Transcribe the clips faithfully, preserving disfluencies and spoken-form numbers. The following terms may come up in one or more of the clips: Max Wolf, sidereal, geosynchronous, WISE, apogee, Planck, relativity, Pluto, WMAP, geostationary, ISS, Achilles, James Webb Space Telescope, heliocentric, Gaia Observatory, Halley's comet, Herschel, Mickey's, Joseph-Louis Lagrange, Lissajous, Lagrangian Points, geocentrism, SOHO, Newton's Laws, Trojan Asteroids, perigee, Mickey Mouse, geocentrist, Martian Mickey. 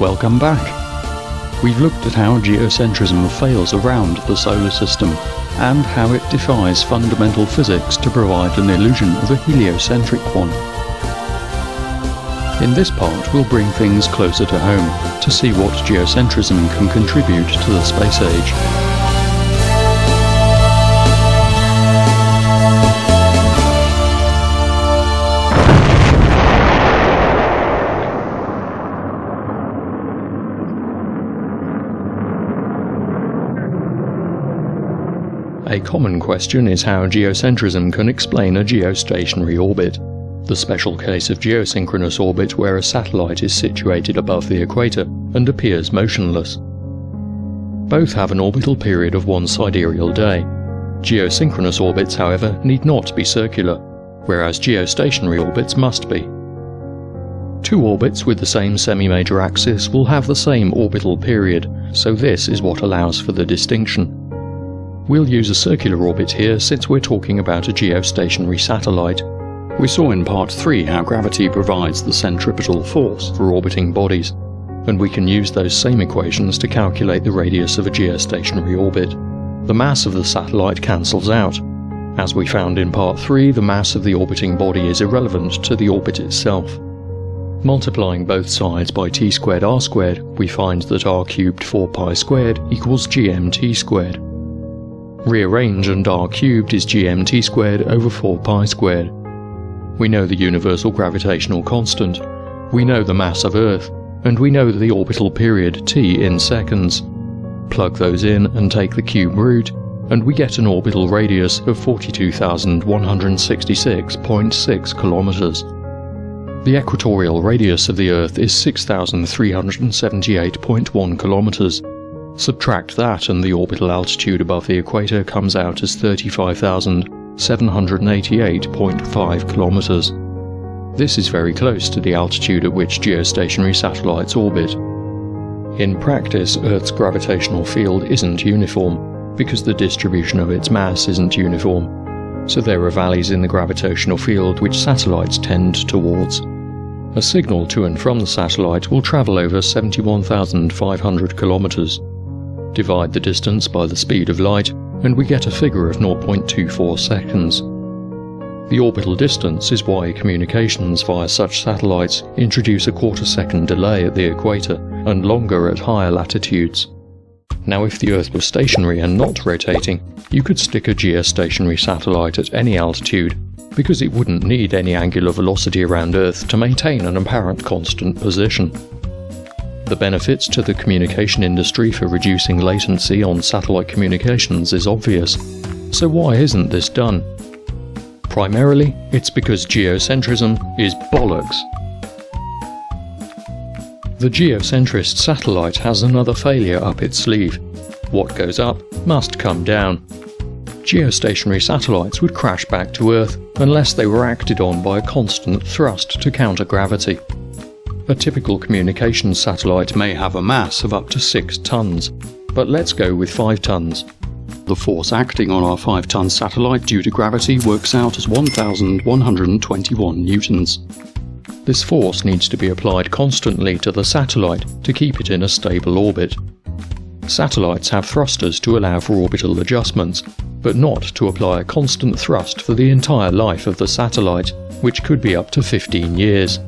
Welcome back! We've looked at how geocentrism fails around the solar system, and how it defies fundamental physics to provide an illusion of a heliocentric one. In this part, we'll bring things closer to home, to see what geocentrism can contribute to the space age. A common question is how geocentrism can explain a geostationary orbit, the special case of geosynchronous orbit where a satellite is situated above the equator and appears motionless. Both have an orbital period of one sidereal day. Geosynchronous orbits, however, need not be circular, whereas geostationary orbits must be. Two orbits with the same semi-major axis will have the same orbital period, so this is what allows for the distinction. We'll use a circular orbit here since we're talking about a geostationary satellite. We saw in part three how gravity provides the centripetal force for orbiting bodies, and we can use those same equations to calculate the radius of a geostationary orbit. The mass of the satellite cancels out. As we found in part three, the mass of the orbiting body is irrelevant to the orbit itself. Multiplying both sides by t squared r squared, we find that r cubed four pi squared equals gmt squared. Rearrange and r cubed is gmt squared over four pi squared. We know the universal gravitational constant, we know the mass of Earth, and we know the orbital period t in seconds. Plug those in and take the cube root, and we get an orbital radius of forty-two thousand one hundred sixty-six point six kilometers. The equatorial radius of the Earth is six thousand three hundred seventy-eight point one kilometers. Subtract that and the orbital altitude above the equator comes out as thirty-five thousand seven hundred eighty-eight point five kilometers. This is very close to the altitude at which geostationary satellites orbit. In practice, Earth's gravitational field isn't uniform, because the distribution of its mass isn't uniform, so there are valleys in the gravitational field which satellites tend towards. A signal to and from the satellite will travel over seventy-one thousand five hundred kilometers. Divide the distance by the speed of light, and we get a figure of zero point two four seconds. The orbital distance is why communications via such satellites introduce a quarter second delay at the equator, and longer at higher latitudes. Now if the Earth was stationary and not rotating, you could stick a geostationary satellite at any altitude, because it wouldn't need any angular velocity around Earth to maintain an apparent constant position. The benefits to the communication industry for reducing latency on satellite communications is obvious, so why isn't this done? Primarily, it's because geocentrism is bollocks. The geocentrist satellite has another failure up its sleeve. What goes up must come down. Geostationary satellites would crash back to Earth unless they were acted on by a constant thrust to counter gravity. A typical communications satellite may have a mass of up to six tons, but let's go with five tons. The force acting on our five ton satellite due to gravity works out as one thousand one hundred twenty-one newtons. This force needs to be applied constantly to the satellite to keep it in a stable orbit. Satellites have thrusters to allow for orbital adjustments, but not to apply a constant thrust for the entire life of the satellite, which could be up to fifteen years.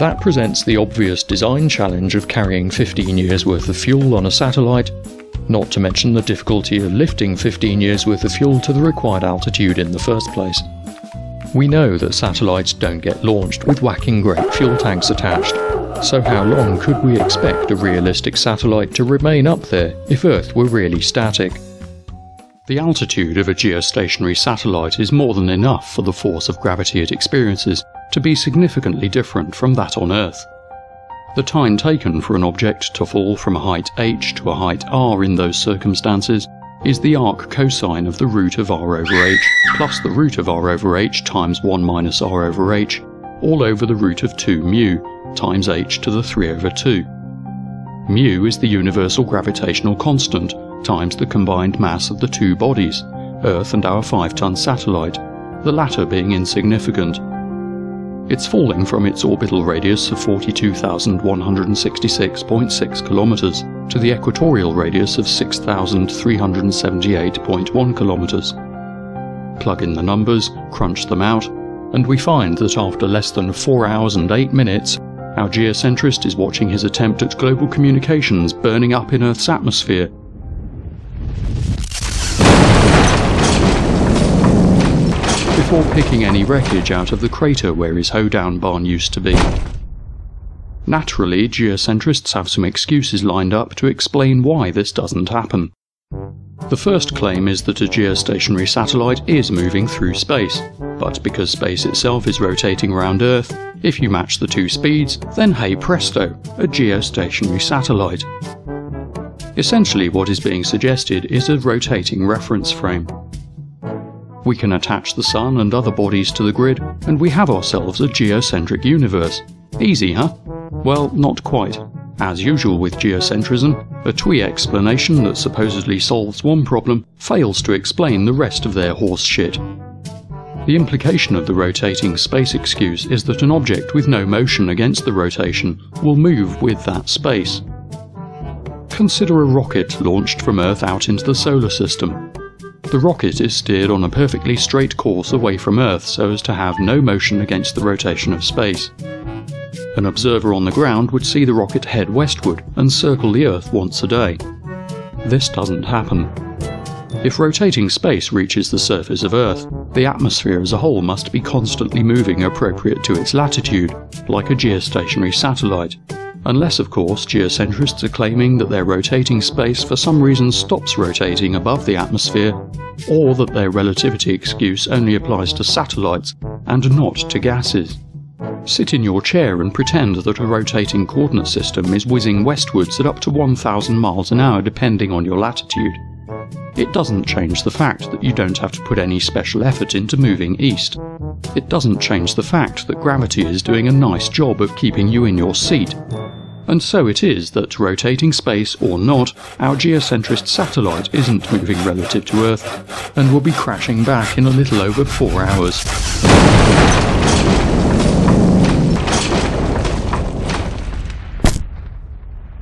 That presents the obvious design challenge of carrying fifteen years worth of fuel on a satellite, not to mention the difficulty of lifting fifteen years worth of fuel to the required altitude in the first place. We know that satellites don't get launched with whacking great fuel tanks attached, so how long could we expect a realistic satellite to remain up there if Earth were really static? The altitude of a geostationary satellite is more than enough for the force of gravity it experiences to be significantly different from that on Earth. The time taken for an object to fall from a height h to a height r in those circumstances is the arc cosine of the root of r over h plus the root of r over h times one minus r over h, all over the root of two mu times h to the three over two. Mu is the universal gravitational constant times the combined mass of the two bodies, Earth and our five ton satellite, the latter being insignificant. It's fallen from its orbital radius of forty-two thousand one hundred sixty-six point six kilometers to the equatorial radius of six thousand three hundred seventy-eight point one kilometers. Plug in the numbers, crunch them out, and we find that after less than four hours and eight minutes, our geocentrist is watching his attempt at global communications burning up in Earth's atmosphere. Before picking any wreckage out of the crater where his hoedown barn used to be. Naturally, geocentrists have some excuses lined up to explain why this doesn't happen. The first claim is that a geostationary satellite is moving through space, but because space itself is rotating around Earth, if you match the two speeds, then hey presto, a geostationary satellite. Essentially what is being suggested is a rotating reference frame. We can attach the Sun and other bodies to the grid, and we have ourselves a geocentric universe. Easy, huh? Well, not quite. As usual with geocentrism, a twee explanation that supposedly solves one problem fails to explain the rest of their horse shit. The implication of the rotating space excuse is that an object with no motion against the rotation will move with that space. Consider a rocket launched from Earth out into the solar system. The rocket is steered on a perfectly straight course away from Earth so as to have no motion against the rotation of space. An observer on the ground would see the rocket head westward and circle the Earth once a day. This doesn't happen. If rotating space reaches the surface of Earth, the atmosphere as a whole must be constantly moving appropriate to its latitude, like a geostationary satellite. Unless, of course, geocentrists are claiming that their rotating space for some reason stops rotating above the atmosphere, or that their relativity excuse only applies to satellites and not to gases. Sit in your chair and pretend that a rotating coordinate system is whizzing westwards at up to one thousand miles an hour depending on your latitude. It doesn't change the fact that you don't have to put any special effort into moving east. It doesn't change the fact that gravity is doing a nice job of keeping you in your seat. And so it is that, rotating space or not, our geocentrist satellite isn't moving relative to Earth, and will be crashing back in a little over four hours.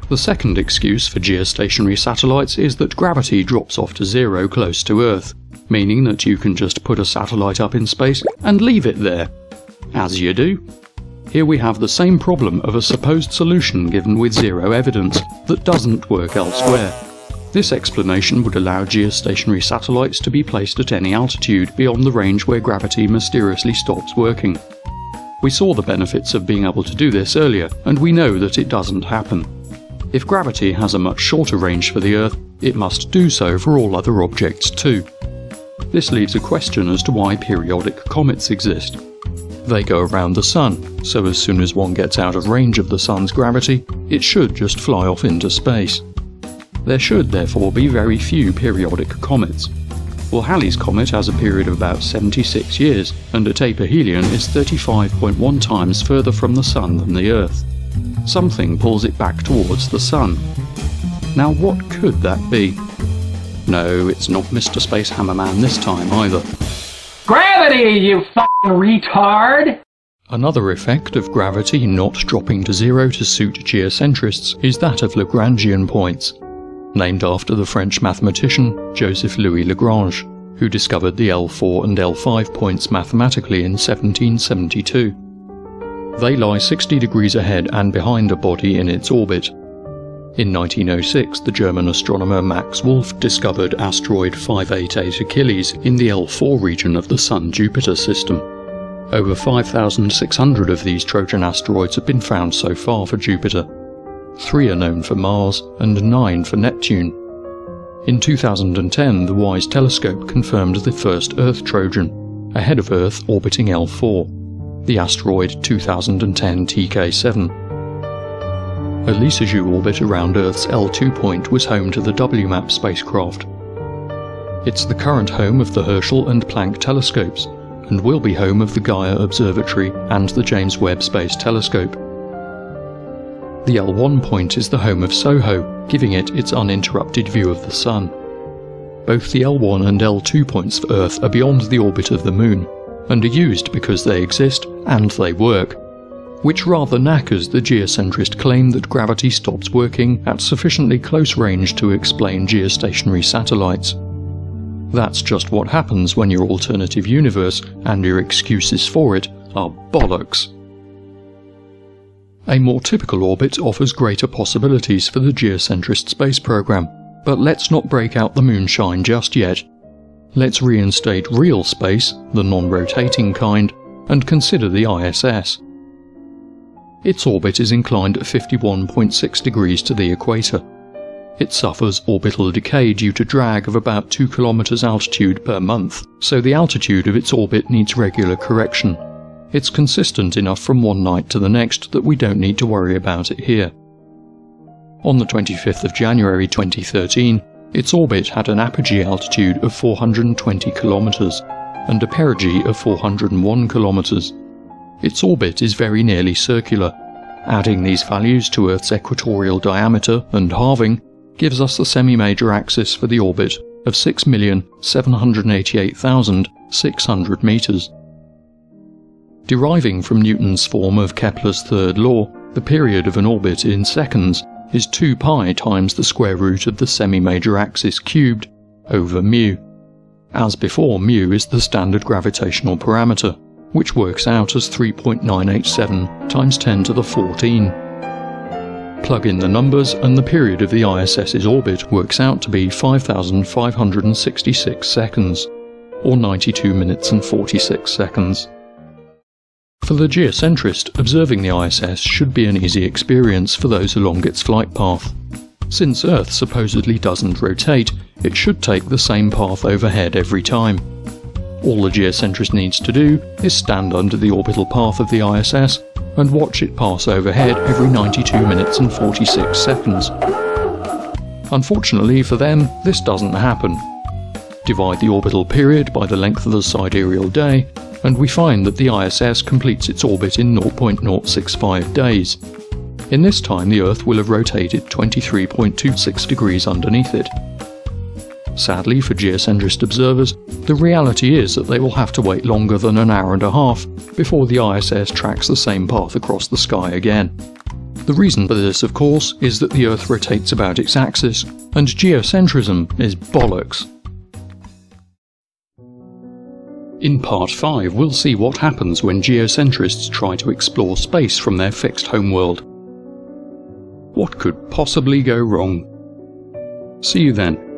The second excuse for geostationary satellites is that gravity drops off to zero close to Earth, meaning that you can just put a satellite up in space and leave it there. As you do. Here we have the same problem of a supposed solution given with zero evidence that doesn't work elsewhere. This explanation would allow geostationary satellites to be placed at any altitude beyond the range where gravity mysteriously stops working. We saw the benefits of being able to do this earlier, and we know that it doesn't happen. If gravity has a much shorter range for the Earth, it must do so for all other objects too. This leaves a question as to why periodic comets exist. They go around the Sun, so as soon as one gets out of range of the Sun's gravity, it should just fly off into space. There should therefore be very few periodic comets. Well, Halley's comet has a period of about seventy-six years, and at aphelion is thirty-five point one times further from the Sun than the Earth. Something pulls it back towards the Sun. Now what could that be? No, it's not Mister Space Hammerman this time either. Gravity, you fucking retard! Another effect of gravity not dropping to zero to suit geocentrists is that of Lagrangian points, named after the French mathematician Joseph-Louis Lagrange, who discovered the L four and L five points mathematically in seventeen seventy-two. They lie sixty degrees ahead and behind a body in its orbit. In nineteen oh six, the German astronomer Max Wolf discovered asteroid five eighty-eight Achilles in the L four region of the Sun-Jupiter system. Over five thousand six hundred of these Trojan asteroids have been found so far for Jupiter. Three are known for Mars and nine for Neptune. In two thousand ten, the WISE telescope confirmed the first Earth Trojan, ahead of Earth orbiting L four, the asteroid two thousand ten T K seven. A Lissajous orbit around Earth's L two point was home to the W MAP spacecraft. It's the current home of the Herschel and Planck telescopes, and will be home of the Gaia Observatory and the James Webb Space Telescope. The L one point is the home of SOHO, giving it its uninterrupted view of the Sun. Both the L one and L two points for Earth are beyond the orbit of the Moon, underused because they exist and they work, which rather knackers the geocentrist claim that gravity stops working at sufficiently close range to explain geostationary satellites. That's just what happens when your alternative universe and your excuses for it are bollocks. A more typical orbit offers greater possibilities for the geocentrist space program, but let's not break out the moonshine just yet. Let's reinstate real space, the non-rotating kind, and consider the I S S. Its orbit is inclined at fifty-one point six degrees to the equator. It suffers orbital decay due to drag of about two kilometers altitude per month, so the altitude of its orbit needs regular correction. It's consistent enough from one night to the next that we don't need to worry about it here. On the twenty-fifth of January twenty thirteen, its orbit had an apogee altitude of four hundred twenty kilometers and a perigee of four hundred one kilometers. Its orbit is very nearly circular. Adding these values to Earth's equatorial diameter and halving gives us the semi-major axis for the orbit of six million seven hundred eighty-eight thousand six hundred meters. Deriving from Newton's form of Kepler's third law, the period of an orbit in seconds is two pi times the square root of the semi-major axis cubed over mu. As before, mu is the standard gravitational parameter, which works out as three point nine eight seven times ten to the fourteen. Plug in the numbers and the period of the I S S's orbit works out to be five thousand five hundred sixty-six seconds, or ninety-two minutes and forty-six seconds. For the geocentrist, observing the I S S should be an easy experience for those along its flight path. Since Earth supposedly doesn't rotate, it should take the same path overhead every time. All the geocentrist needs to do is stand under the orbital path of the I S S and watch it pass overhead every ninety-two minutes and forty-six seconds. Unfortunately for them, this doesn't happen. Divide the orbital period by the length of the sidereal day, and we find that the I S S completes its orbit in zero point zero six five days. In this time, the Earth will have rotated twenty-three point two six degrees underneath it. Sadly for geocentrist observers, the reality is that they will have to wait longer than an hour and a half before the I S S tracks the same path across the sky again. The reason for this, of course, is that the Earth rotates about its axis, and geocentrism is bollocks. In part five, we'll see what happens when geocentrists try to explore space from their fixed homeworld. What could possibly go wrong? See you then.